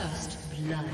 First blood.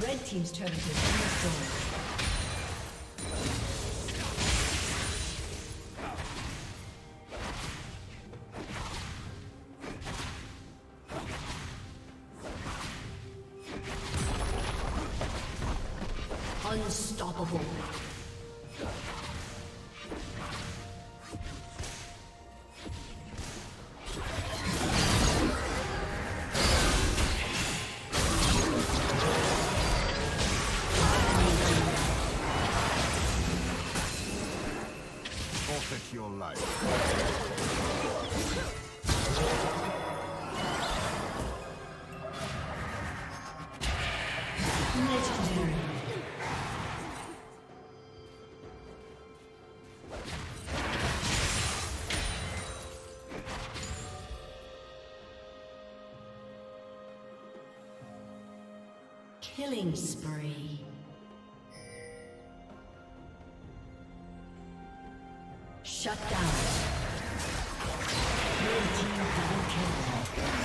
Red team's turret is destroyed. Killing spree. Shut down. Red team double kill.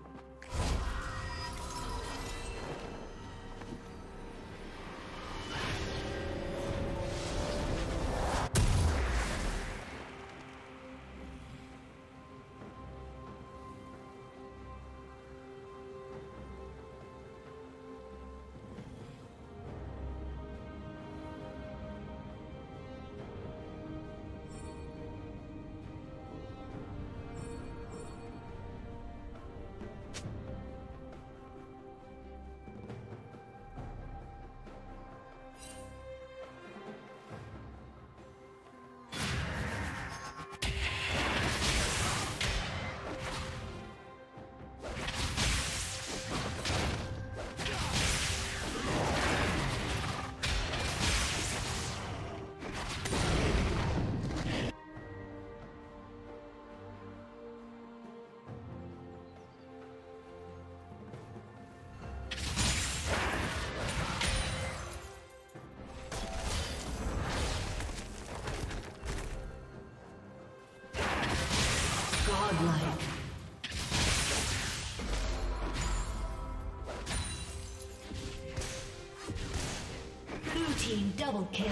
Double kill.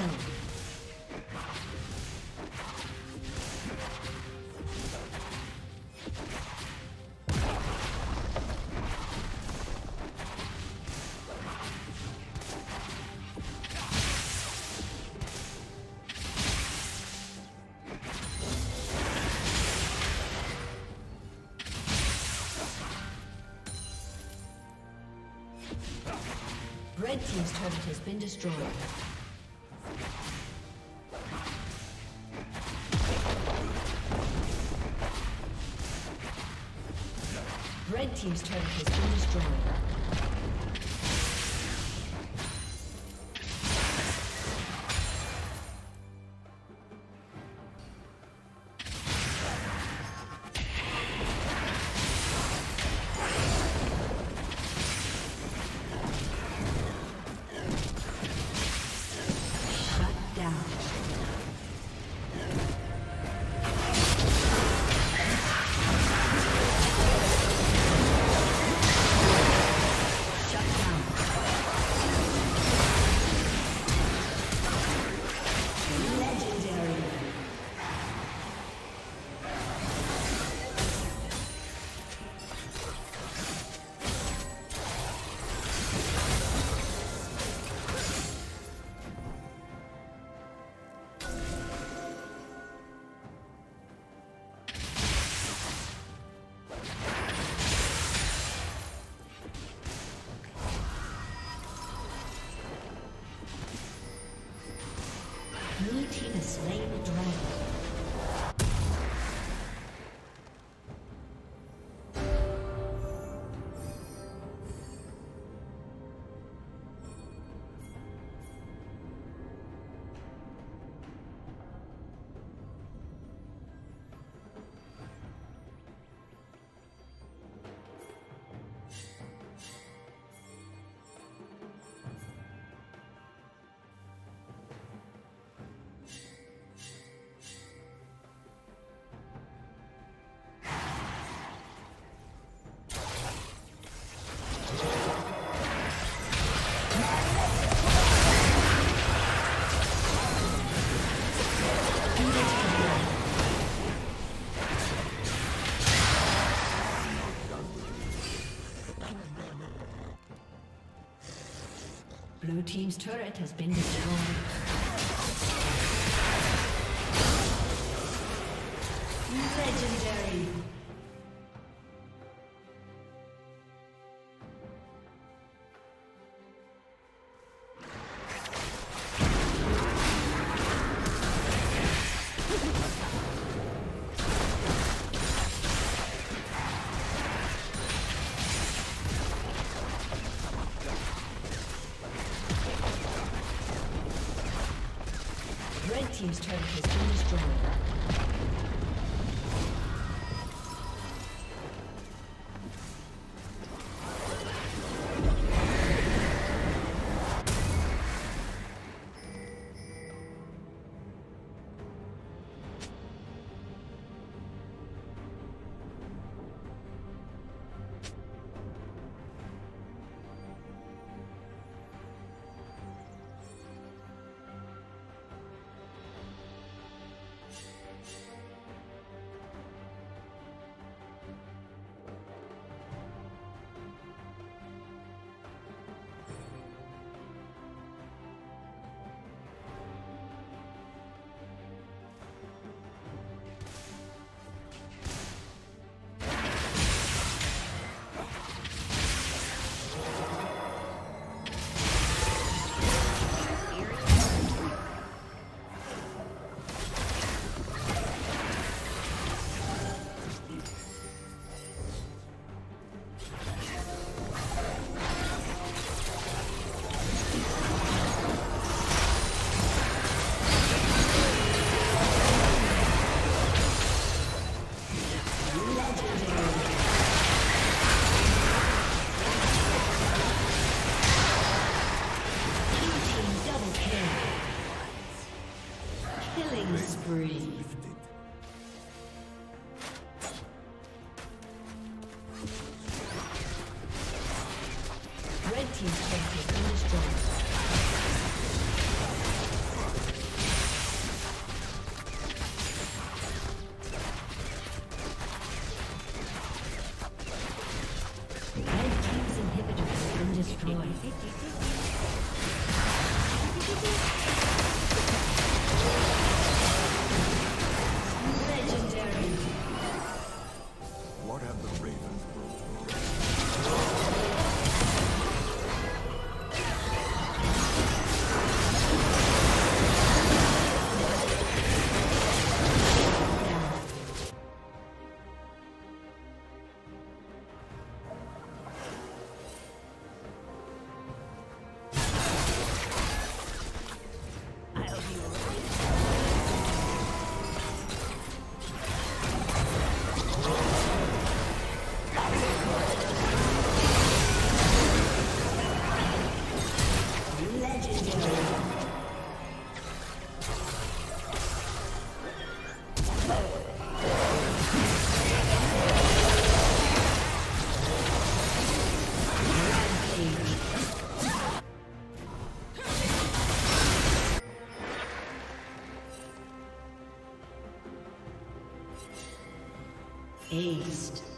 Red team's turret has been destroyed. Red team's turret has been destroyed. Blue team's turret has been destroyed. Legendary. Team's turret has been destroyed. Red team's turret has been destroyed. Aced.